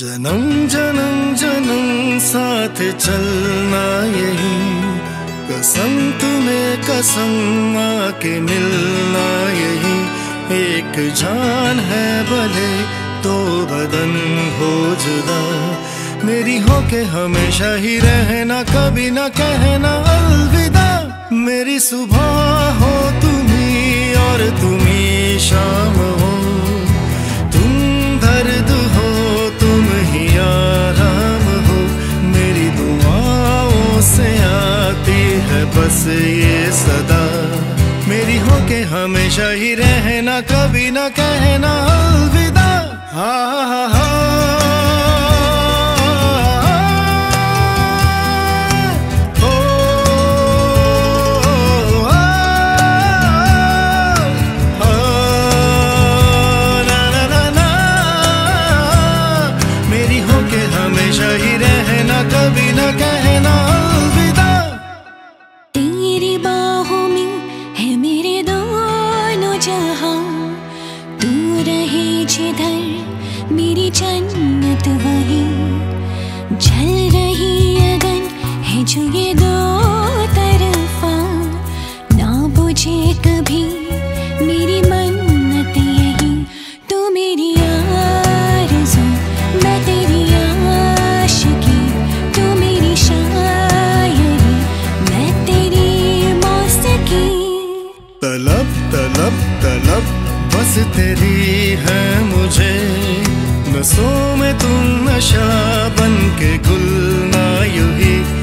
जन्म जन्म जन्म साथ चलना यही, कसम तुम्हें कसम आके मिलना यही। एक जान है भले तो बदन हो जुदा, मेरी होके हमेशा ही रहना, कभी ना कहना अलविदा। मेरी सुबह हो तुम्ही और तुम्ही शाम हो, तुम दर्द हो तुम ही आराम हो। मेरी दुआओं से आती है बस ये सदा, मेरी होके हमेशा ही रहना, कभी ना कहना अलविदा। हा हा हा मेरी जन्नत वही जल रही अगन है जो ये दो तरफा, ना बुझे कभी मेरी मन्नत यही। तू मेरी आरज़ू मैं तेरी आशिकी, तू मेरी शायरी मैं तेरी मौसिकी। तलब तलब तलब बस तेरी है मुझे, नसों में तुम नशा बन के घुलना यही।